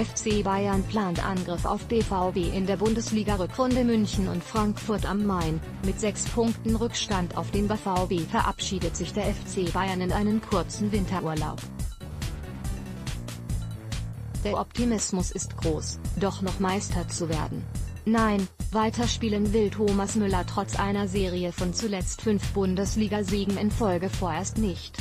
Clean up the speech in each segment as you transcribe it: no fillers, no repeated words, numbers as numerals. FC Bayern plant Angriff auf BVB in der Bundesliga-Rückrunde. München und Frankfurt am Main, mit 6 Punkten Rückstand auf den BVB verabschiedet sich der FC Bayern in einen kurzen Winterurlaub. Der Optimismus ist groß, doch noch Meister zu werden. Nein, weiterspielen will Thomas Müller trotz einer Serie von zuletzt 5 Bundesliga-Siegen in Folge vorerst nicht.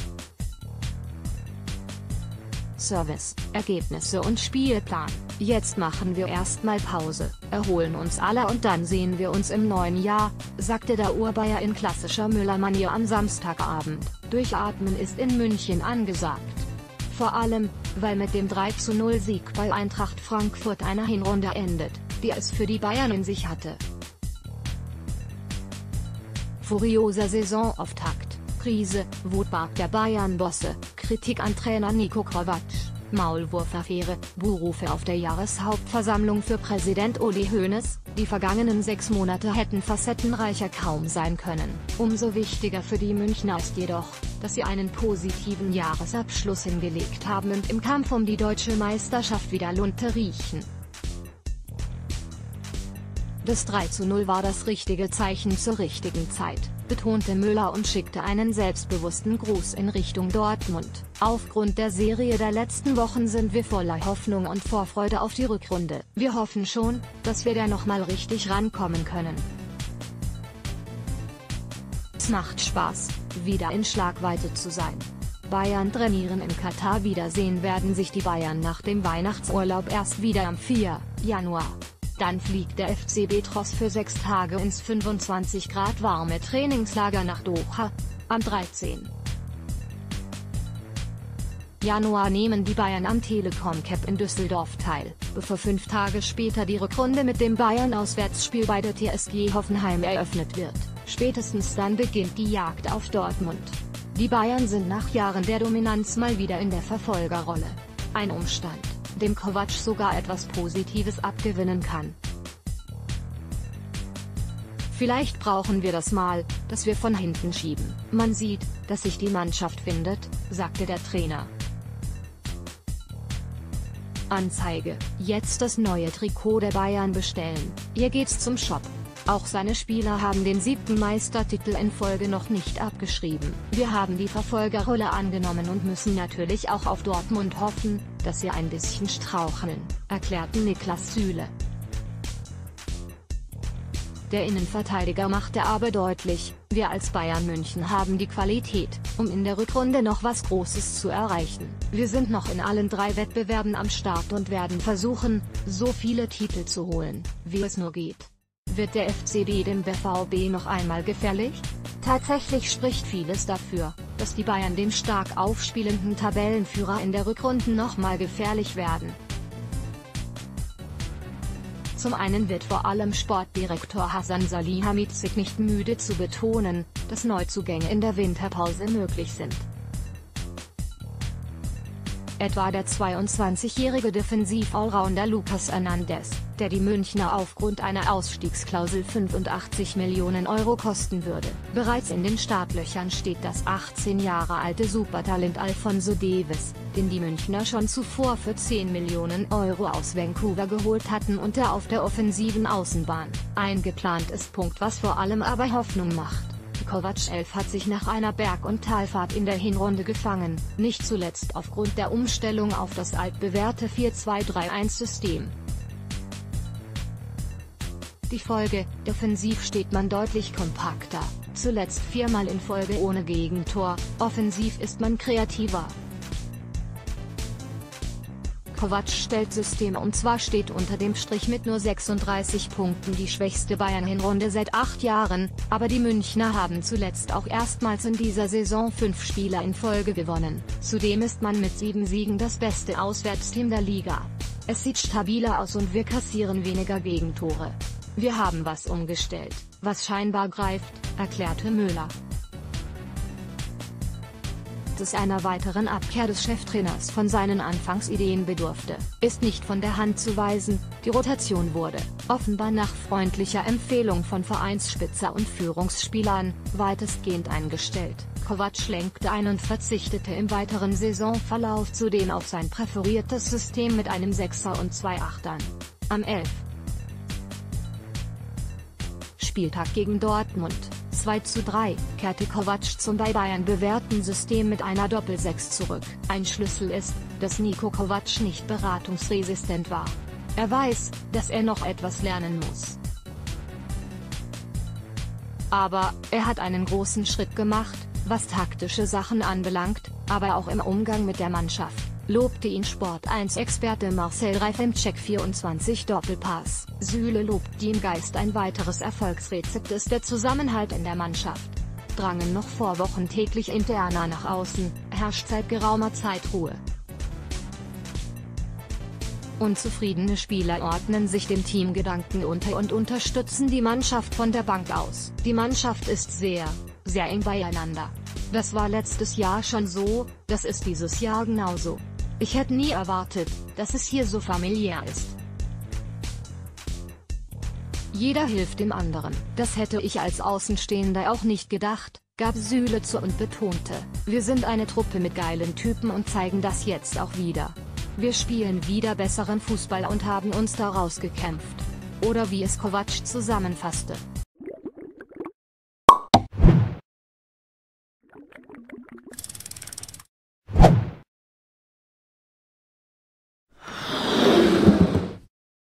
Service, Ergebnisse und Spielplan. Jetzt machen wir erstmal Pause, erholen uns alle und dann sehen wir uns im neuen Jahr, sagte der Urbayer in klassischer Müller-Manier am Samstagabend. Durchatmen ist in München angesagt. Vor allem, weil mit dem 3:0-Sieg bei Eintracht Frankfurt eine Hinrunde endet, die es für die Bayern in sich hatte. Furioser Saisonauftakt, Krise, Wutbark der Bayern-Bosse, Kritik an Trainer Niko Kovac, Maulwurf-Affäre, Buhrufe auf der Jahreshauptversammlung für Präsident Uli Hoeneß. Die vergangenen 6 Monate hätten facettenreicher kaum sein können. Umso wichtiger für die Münchner ist jedoch, dass sie einen positiven Jahresabschluss hingelegt haben und im Kampf um die deutsche Meisterschaft wieder Lunte riechen. Das 3:0 war das richtige Zeichen zur richtigen Zeit, betonte Müller und schickte einen selbstbewussten Gruß in Richtung Dortmund. Aufgrund der Serie der letzten Wochen sind wir voller Hoffnung und Vorfreude auf die Rückrunde. Wir hoffen schon, dass wir da nochmal richtig rankommen können. Es macht Spaß, wieder in Schlagweite zu sein. Bayern trainieren in Katar. Wiedersehen werden sich die Bayern nach dem Weihnachtsurlaub erst wieder am 4. Januar. Dann fliegt der FC Bayern für 6 Tage ins 25 Grad warme Trainingslager nach Doha. Am 13. Januar nehmen die Bayern am Telekom Cup in Düsseldorf teil, bevor 5 Tage später die Rückrunde mit dem Bayern-Auswärtsspiel bei der TSG Hoffenheim eröffnet wird. Spätestens dann beginnt die Jagd auf Dortmund. Die Bayern sind nach Jahren der Dominanz mal wieder in der Verfolgerrolle. Ein Umstand, dem Kovac sogar etwas Positives abgewinnen kann. Vielleicht brauchen wir das mal, dass wir von hinten schieben. Man sieht, dass sich die Mannschaft findet, sagte der Trainer. Anzeige: Jetzt das neue Trikot der Bayern bestellen, ihr geht's zum Shop. Auch seine Spieler haben den 7. Meistertitel in Folge noch nicht abgeschrieben. Wir haben die Verfolgerrolle angenommen und müssen natürlich auch auf Dortmund hoffen, dass sie ein bisschen straucheln, erklärten Niklas Süle. Der Innenverteidiger machte aber deutlich, wir als Bayern München haben die Qualität, um in der Rückrunde noch was Großes zu erreichen. Wir sind noch in allen 3 Wettbewerben am Start und werden versuchen, so viele Titel zu holen, wie es nur geht. Wird der FCB dem BVB noch einmal gefährlich? Tatsächlich spricht vieles dafür, dass die Bayern dem stark aufspielenden Tabellenführer in der Rückrunde nochmal gefährlich werden. Zum einen wird vor allem Sportdirektor Hasan Salihamidzic nicht müde zu betonen, dass Neuzugänge in der Winterpause möglich sind. Etwa der 22-jährige Defensiv-Allrounder Lucas Hernandez, der die Münchner aufgrund einer Ausstiegsklausel 85 Millionen Euro kosten würde. Bereits in den Startlöchern steht das 18 Jahre alte Supertalent Alphonso Davies, den die Münchner schon zuvor für 10 Millionen Euro aus Vancouver geholt hatten und der auf der offensiven Außenbahn eingeplant ist. Was vor allem aber Hoffnung macht: Kovac 11 hat sich nach einer Berg- und Talfahrt in der Hinrunde gefangen, nicht zuletzt aufgrund der Umstellung auf das altbewährte 4-2-3-1-System. Die Folge: Defensiv steht man deutlich kompakter, zuletzt 4-mal in Folge ohne Gegentor, offensiv ist man kreativer. Kovac stellt System um. Zwar steht unter dem Strich mit nur 36 Punkten die schwächste Bayern-Hinrunde seit 8 Jahren, aber die Münchner haben zuletzt auch erstmals in dieser Saison 5 Spiele in Folge gewonnen. Zudem ist man mit 7 Siegen das beste Auswärtsteam der Liga. Es sieht stabiler aus und wir kassieren weniger Gegentore. Wir haben was umgestellt, was scheinbar greift, erklärte Müller. dass es einer weiteren Abkehr des Cheftrainers von seinen Anfangsideen bedurfte, ist nicht von der Hand zu weisen. Die Rotation wurde, offenbar nach freundlicher Empfehlung von Vereinsspitze und Führungsspielern, weitestgehend eingestellt. Kovac lenkte ein und verzichtete im weiteren Saisonverlauf zudem auf sein präferiertes System mit einem Sechser und zwei Achtern. Am 11. Spieltag gegen Dortmund, 2:3, kehrte Kovac zum bei Bayern bewährten System mit einer Doppel-6 zurück. Ein Schlüssel ist, dass Niko Kovac nicht beratungsresistent war. Er weiß, dass er noch etwas lernen muss. Aber er hat einen großen Schritt gemacht, was taktische Sachen anbelangt, aber auch im Umgang mit der Mannschaft, lobte ihn Sport1-Experte Marcel Reif im Check24-Doppelpass. Süle lobt den Geist. Ein weiteres Erfolgsrezept ist der Zusammenhalt in der Mannschaft. Drangen noch vor Wochen täglich interner nach außen, herrscht seit geraumer Zeit Ruhe. Unzufriedene Spieler ordnen sich dem Teamgedanken unter und unterstützen die Mannschaft von der Bank aus. Die Mannschaft ist sehr, sehr eng beieinander. Das war letztes Jahr schon so, das ist dieses Jahr genauso. Ich hätte nie erwartet, dass es hier so familiär ist. Jeder hilft dem anderen. Das hätte ich als Außenstehender auch nicht gedacht, gab Süle zu und betonte, wir sind eine Truppe mit geilen Typen und zeigen das jetzt auch wieder. Wir spielen wieder besseren Fußball und haben uns daraus gekämpft. Oder wie es Kovac zusammenfasste.